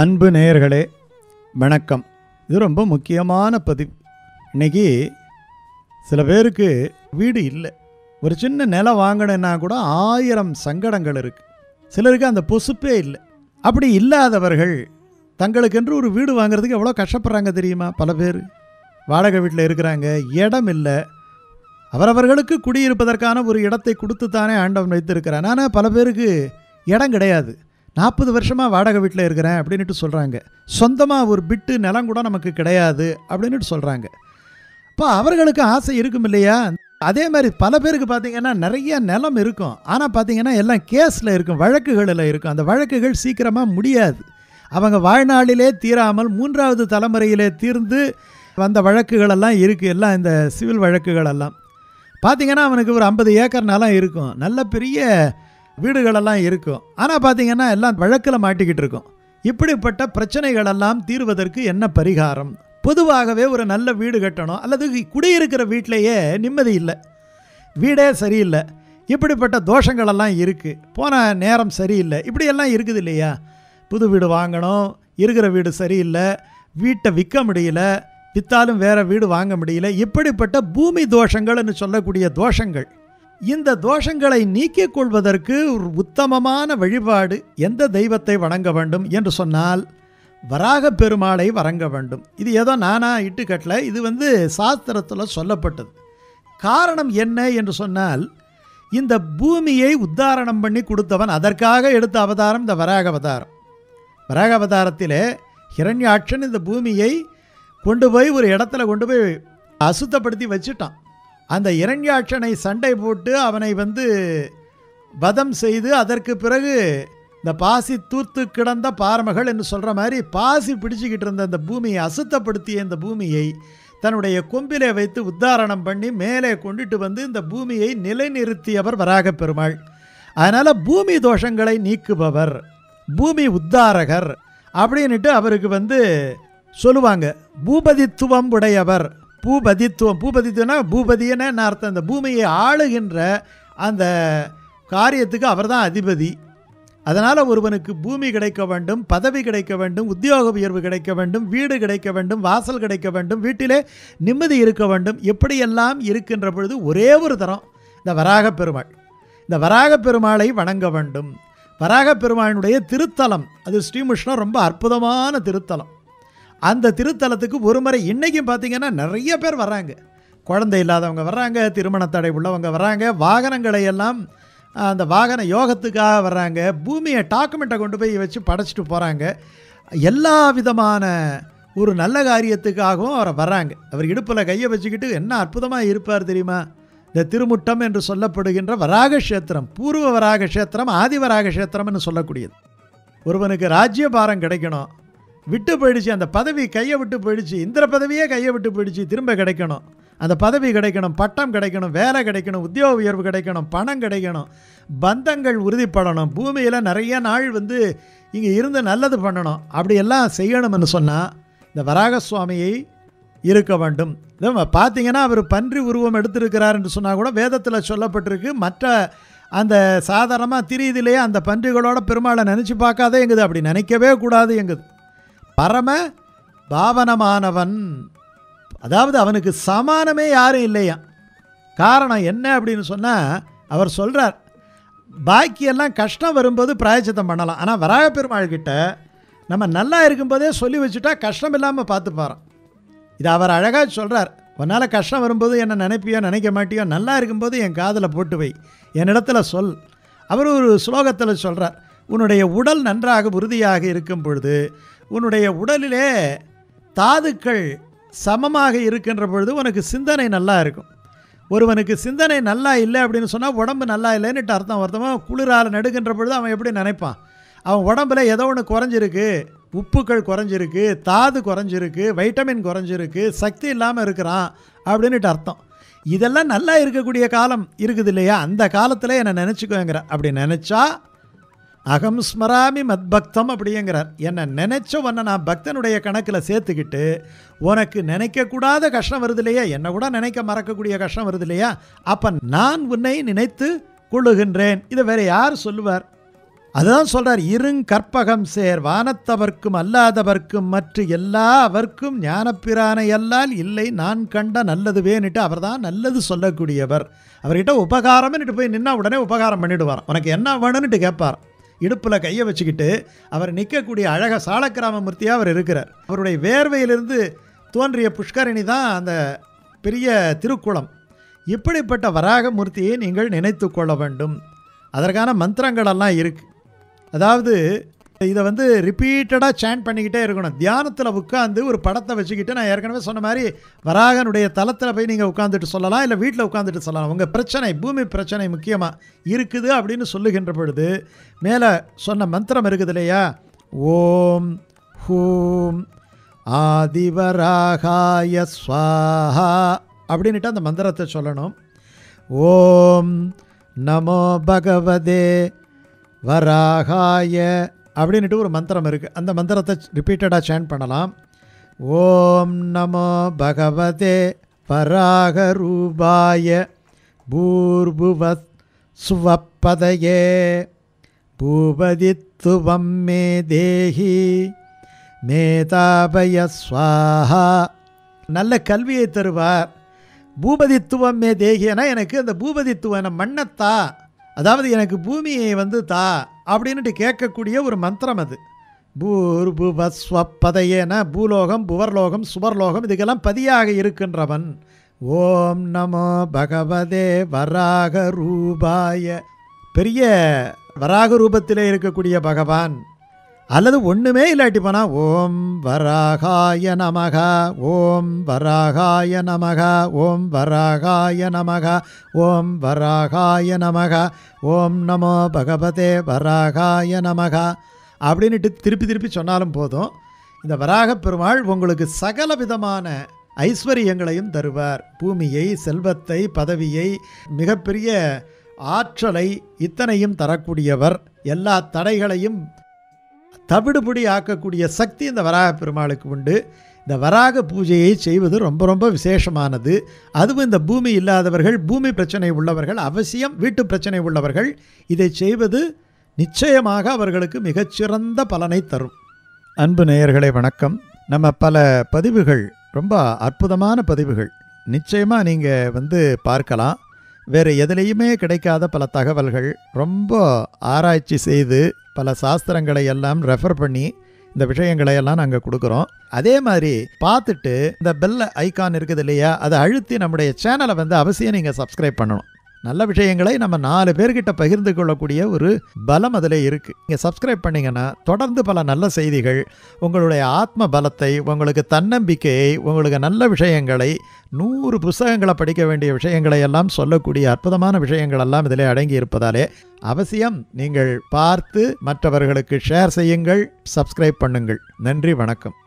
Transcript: அன்பு நேயர்களே வணக்கம். இது ரொம்ப முக்கியமான பதிவு. இன்னைக்கு சில பேருக்கு வீடு இல்லை, ஒரு சின்ன நிலம் வாங்கணுன்னா கூட 1000 சங்கடங்கள் இருக்குது. சிலருக்கு அந்த பொசுப்பே இல்லை. அப்படி இல்லாதவர்கள் தங்களுக்கென்று ஒரு வீடு வாங்கிறதுக்கு எவ்வளோ கஷ்டப்படுறாங்க தெரியுமா? பல பேர் வாடகை வீட்டில் இருக்கிறாங்க, இடம் இல்லை. அவரவர்களுக்கு குடியிருப்பதற்கான ஒரு இடத்தை கொடுத்து தானே ஆண்டவன் வைத்திருக்கிறான். ஆனால் பல பேருக்கு இடம் கிடையாது. 40 வருஷமாக வாடகை வீட்டில் இருக்கிறேன் அப்படின்ட்டு சொல்கிறாங்க. சொந்தமாக ஒரு பிட்டு நிலம் கூட நமக்கு கிடையாது அப்படின்ட்டு சொல்கிறாங்க. இப்போ அவர்களுக்கு ஆசை இருக்கும் இல்லையா? அதே மாதிரி பல பேருக்கு பார்த்திங்கன்னா நிறைய நிலம் இருக்கும், ஆனால் பார்த்திங்கன்னா எல்லாம் கேஸில் இருக்கும், வழக்குகளில் இருக்கும். அந்த வழக்குகள் சீக்கிரமாக முடியாது. அவங்க வாழ்நாளிலே தீராமல் 3வது தலைமுறையிலே தீர்ந்து வந்த வழக்குகளெல்லாம் இருக்குது. எல்லாம் இந்த சிவில் வழக்குகளெல்லாம் பார்த்திங்கன்னா அவனுக்கு ஒரு 50 ஏக்கர் நிலம் இருக்கும், நல்ல பெரிய வீடுகளெல்லாம் இருக்கும். ஆனால் பார்த்திங்கன்னா எல்லாம் வழக்கில் மாட்டிக்கிட்டு இருக்கும். இப்படிப்பட்ட பிரச்சனைகளெல்லாம் தீர்வதற்கு என்ன பரிகாரம்? பொதுவாகவே ஒரு நல்ல வீடு கட்டணும், அல்லது குடியிருக்கிற வீட்டிலையே நிம்மதி இல்லை, வீடே சரியில்லை, இப்படிப்பட்ட தோஷங்களெல்லாம் இருக்குது, போன நேரம் சரியில்லை, இப்படியெல்லாம் இருக்குது இல்லையா? புது வீடு வாங்கணும், இருக்கிற வீடு சரியில்லை, வீட்டை விற்க முடியல, விற்றாலும் வேறு வீடு வாங்க முடியல, இப்படிப்பட்ட பூமி தோஷங்கள்னு சொல்லக்கூடிய தோஷங்கள். இந்த தோஷங்களை நீக்கிக் கொள்வதற்கு ஒரு உத்தமமான வழிபாடு எந்த தெய்வத்தை வணங்க வேண்டும் என்று சொன்னால், வராக பெருமாளை வணங்க வேண்டும். இது ஏதோ நானாக இட்டுக்கட்டல, இது சாஸ்திரத்தில் சொல்லப்பட்டது. காரணம் என்ன என்று சொன்னால், இந்த பூமியை உத்தாரணம் பண்ணி கொடுத்தவன், அதற்காக எடுத்த அவதாரம் இந்த வராக அவதாரம். வராக அவதாரத்திலே ஹிரண்யாட்சன் இந்த பூமியை கொண்டு போய் ஒரு இடத்துல கொண்டு போய் அசுத்தப்படுத்தி வச்சுட்டான். அந்த இரண்யாட்சனை சண்டை போட்டு அவனை வதம் செய்து, அதற்கு பிறகு இந்த பாசி தூர்த்து கிடந்த பாரமகள் என்று சொல்கிற மாதிரி பாசி பிடிச்சிக்கிட்டு இருந்த அந்த பூமியை, அசுத்தப்படுத்திய இந்த பூமியை தன்னுடைய கொம்பிலே வைத்து உத்தாரணம் பண்ணி மேலே கொண்டுட்டு இந்த பூமியை நிலைநிறுத்தியவர் வராக பெருமாள். அதனால் பூமி தோஷங்களை நீக்குபவர், பூமி உத்தாரகர் அப்படின்ட்டு அவருக்கு சொல்லுவாங்க. பூபதித்துவம் உடையவர், பூபதித்துவம். பூபதித்துவம்னா பூபதியன்னு என்ன அர்த்தம்? அந்த பூமியை ஆளுகின்ற அந்த காரியத்துக்கு அவர் தான் அதிபதி. அதனால் ஒருவனுக்கு பூமி கிடைக்க வேண்டும், பதவி கிடைக்க வேண்டும், உத்தியோக உயர்வு கிடைக்க வேண்டும், வீடு கிடைக்க வேண்டும், வாசல் கிடைக்க வேண்டும், வீட்டிலே நிம்மதி இருக்க வேண்டும். எப்படியெல்லாம் இருக்கின்ற பொழுது ஒரே ஒரு தரம் இந்த வராக பெருமாள். இந்த வராக பெருமாளை வணங்க வேண்டும். வராக பெருமாளுடைய திருத்தலம் அது ஸ்ரீமுஷ்ணம், ரொம்ப அற்புதமான திருத்தலம். அந்த திருத்தலத்துக்கு ஒரு முறை இன்றைக்கும் பார்த்திங்கன்னா நிறைய பேர் வர்றாங்க. குழந்தை இல்லாதவங்க வர்றாங்க, திருமணத்தடை உள்ளவங்க வர்றாங்க, வாகனங்களை எல்லாம் அந்த வாகன யோகத்துக்காக வர்றாங்க, பூமியை டாக்குமெண்ட்டை கொண்டு போய் வச்சு படைச்சிட்டு போகிறாங்க, எல்லா விதமான ஒரு நல்ல காரியத்துக்காகவும் அவரை வர்றாங்க. அவர் இடுப்பில் கையை வச்சுக்கிட்டு என்ன அற்புதமாக இருப்பார் தெரியுமா? இந்த திருமுட்டம் என்று சொல்லப்படுகின்ற வராக கஷேத்திரம், பூர்வ வராக கஷேத்திரம், ஆதி வராக கஷேத்திரம்னு சொல்லக்கூடியது. ஒருவனுக்கு ராஜ்யபாரம் கிடைக்கணும், விட்டு போயிடுச்சு அந்த பதவி, கையை விட்டு போயிடுச்சு, இந்திர பதவியே கையை விட்டு போயிடுச்சு, திரும்ப கிடைக்கணும், அந்த பதவி கிடைக்கணும், பட்டம் கிடைக்கணும், வேலை கிடைக்கணும், உத்தியோக உயர்வு கிடைக்கணும், பணம் கிடைக்கணும், பந்தங்கள் உறுதிப்படணும், பூமியில் நிறைய நாள் இங்கே இருந்து நல்லது பண்ணணும், அப்படியெல்லாம் செய்யணும்னு சொன்னால் இந்த வராக சுவாமியை இருக்க வேண்டும். இதை பார்த்திங்கன்னா அவர் பன்றி உருவம் எடுத்திருக்கிறார் என்று சொன்னால் கூட வேதத்தில் சொல்லப்பட்டிருக்கு. மற்ற அந்த சாதாரணமாக திரியிலேயே அந்த பன்றிகளோட பெருமாளை நினச்சி பார்க்காதே எங்குது, அப்படி நினைக்கவே கூடாது எங்குது. பரம பாவனமானவன், அதாவது அவனுக்கு சமானமே யாரும் இல்லையா. காரணம் என்ன அப்படின்னு சொன்னால், அவர் சொல்கிறார் பாக்கியெல்லாம் கஷ்டம் வரும்போது பிராயச்சித்தம் பண்ணலாம், ஆனால் வராக பெருமாள்கிட்ட நம்ம நல்லா இருக்கும்போதே சொல்லி வச்சுட்டா கஷ்டம் இல்லாமல் பார்த்துப்பாரான். இது அவர் அழகாக சொல்கிறார். உன்னால் கஷ்டம் வரும்போது என்ன நினைப்பியோ நினைக்க மாட்டியோ, நல்லா இருக்கும்போது என் காதில் போட்டு வை, என்னிடத்துல சொல். அவர் ஒரு ஸ்லோகத்தில் சொல்கிறார், உன்னுடைய உடல் நன்றாக உறுதியாக இருக்கும் பொழுது, உன்னுடைய உடலிலே தாதுக்கள் சமமாக இருக்கின்ற பொழுது உனக்கு சிந்தனை நல்லா இருக்கும். ஒருவனுக்கு சிந்தனை நல்லா இல்லை அப்படின்னு சொன்னால் உடம்பு நல்லா இல்லைன்னுட்டு அர்த்தம். ஒருத்தவன் குளிரால் நடுக்கின்ற பொழுது அவன் எப்படி நினைப்பான்? அவன் உடம்புல ஏதோ ஒன்று குறைஞ்சிருக்கு, உப்புக்கள் குறைஞ்சிருக்கு, தாது குறைஞ்சிருக்கு, வைட்டமின் குறைஞ்சிருக்கு, சக்தி இல்லாமல் இருக்கிறான் அப்படின்ட்டு அர்த்தம். இதெல்லாம் நல்லா இருக்கக்கூடிய காலம் இருக்குது இல்லையா, அந்த காலத்தில் என்னை நினச்சிக்கோங்கிற. அப்படி நினச்சா அகம் ஸ்மராமி மத் பக்தம் அப்படிங்கிறார். என்னை நினச்ச உன்னை நான் பக்தனுடைய கணக்கில் சேர்த்துக்கிட்டு, உனக்கு நினைக்கக்கூடாத கஷ்டம் வருது இல்லையா, என்னை கூட நினைக்க மறக்கக்கூடிய கஷ்டம் வருது இல்லையா, அப்போ நான் உன்னை நினைத்து கொள்ளுகின்றேன். இதை வேறு யார் சொல்லுவார்? அதுதான் சொல்றார். இருங்கற்பகம் சேர் வானத்தவர்க்கும் அல்லாதவர்க்கும் மற்ற எல்லாவர்க்கும் ஞானப்பிரானை எல்லால் இல்லை நான் கண்ட நல்லதுவேன்னுட்டு அவர் தான் நல்லது சொல்லக்கூடியவர். அவர்கிட்ட உபகாரம்னுட்டு போய் நின்னா உடனே உபகாரம் பண்ணிடுவார். உனக்கு என்ன வேணும்னுட்டு கேட்பார். இடுப்பில் கையை வச்சுக்கிட்டு அவர் நிற்கக்கூடிய அழக சாலக்கிராமமூர்த்தியாக அவர் இருக்கிறார். அவருடைய வேர்வையிலிருந்து தோன்றிய புஷ்கரணி தான் அந்த பெரிய திருக்குளம். இப்படிப்பட்ட வராகமூர்த்தியை நீங்கள் நினைத்து கொள்ள வேண்டும். அதற்கான மந்திரங்களெல்லாம் இருக்குது. அதாவது இதை ரிப்பீட்டடாக சேண்ட் பண்ணிக்கிட்டே இருக்கணும். தியானத்தில் உட்காந்து ஒரு படத்தை வச்சுக்கிட்டு, நான் ஏற்கனவே சொன்ன மாதிரி வராகனுடைய தளத்தில் போய் நீங்கள் உட்காந்துட்டு சொல்லலாம், இல்லை வீட்டில் உட்காந்துட்டு சொல்லலாம். உங்கள் பிரச்சனை, பூமி பிரச்சனை முக்கியமாக இருக்குது அப்படின்னு சொல்லுகின்ற பொழுது மேலே சொன்ன மந்திரம் இருக்குது இல்லையா, ஓம் ஹூம் ஆதிவராகாய ஸ்வாஹா அப்படின்ட்டு அந்த மந்திரத்தை சொல்லணும். ஓம் நமோ பகவதே வராகாய அப்படின்ட்டு ஒரு மந்திரம் இருக்குது. அந்த மந்திரத்தை ரிப்பீட்டடாக சேண்ட் பண்ணலாம். ஓம் நமோ பகவதே வராக ரூபாய பூர்புவத் சுவப்பதயே பூபதித்துவம் மே தேஹி மேதாபய ஸ்வாஹா. நல்ல கல்வியை தருவார். பூபதித்துவம் மே தேகியனா எனக்கு அந்த பூபதித்துவம் மண்ணத்தா, அதாவது எனக்கு பூமியை தா அப்படின்ட்டு கேட்கக்கூடிய ஒரு மந்திரம் அது. பூர்புவஸ்வப்பதையேனா பூலோகம், புவர்லோகம், சுவர்லோகம் இதுக்கெல்லாம் பதியாக இருக்கின்றவன். ஓம் நமோ பகவதே வராக ரூபாய, பெரிய வராக ரூபத்திலே இருக்கக்கூடிய பகவான். அல்லது ஒன்றுமே இல்லாட்டி போனால் ஓம் வராகாய நமக, ஓம் வராகாய நமக, ஓம் வராகாய நமக, ஓம் வராகாய நமக, ஓம் நமோ பகவதே வராகாய நமக அப்படின்ட்டு திருப்பி திருப்பி சொன்னாலும் போதும். இந்த வராக பெருமாள் உங்களுக்கு சகல விதமான ஐஸ்வர்யங்களையும் தருவார். பூமியை, செல்வத்தை, பதவியை, மிகப்பெரிய ஆற்றலை இத்தனையும் தரக்கூடியவர். எல்லா தடைகளையும் தவிடுபடி ஆக்கக்கூடிய சக்தி இந்த வராக பெருமாளுக்கு உண்டு. இந்த வராக பூஜையை செய்வது ரொம்ப ரொம்ப விசேஷமானது. அதுவும் இந்த பூமி இல்லாதவர்கள், பூமி பிரச்சனை உள்ளவர்கள், அவசியம் வீட்டு பிரச்சனை உள்ளவர்கள் இதை செய்வது நிச்சயமாக அவர்களுக்கு மிகச்சிறந்த பலனை தரும். அன்பு நேயர்களே வணக்கம். நம்ம பல பதிவுகள், ரொம்ப அற்புதமான பதிவுகள் நிச்சயமாக நீங்கள் பார்க்கலாம். வேறு எதுலேயுமே கிடைக்காத பல தகவல்கள், ரொம்ப ஆராய்ச்சி செய்து பல சாஸ்திரங்களை எல்லாம் ரெஃபர் பண்ணி இந்த விஷயங்களையெல்லாம் நாங்கள் கொடுக்குறோம். அதே மாதிரி பார்த்துட்டு இந்த பெல் ஐக்கான் இருக்குது இல்லையா, அதை அழுத்தி நம்முடைய சேனலை அவசியம் நீங்கள் சப்ஸ்கிரைப் பண்ணணும். நல்ல விஷயங்களை நம்ம 4 பேர்கிட்ட பகிர்ந்து கொள்ளக்கூடிய ஒரு பலம் அதில் இருக்குது. நீங்கள் சப்ஸ்கிரைப் பண்ணிங்கன்னா தொடர்ந்து பல நல்ல செய்திகள், உங்களுடைய ஆத்ம பலத்தை, உங்களுக்கு தன்னம்பிக்கையை, உங்களுக்கு நல்ல விஷயங்களை, 100 புஸ்தகங்களை படிக்க வேண்டிய விஷயங்களை எல்லாம் சொல்லக்கூடிய அற்புதமான விஷயங்கள் எல்லாம் இதில் அடங்கி இருப்பதாலே அவசியம் நீங்கள் பார்த்து மற்றவர்களுக்கு ஷேர் செய்யுங்கள், சப்ஸ்கிரைப் பண்ணுங்கள். நன்றி, வணக்கம்.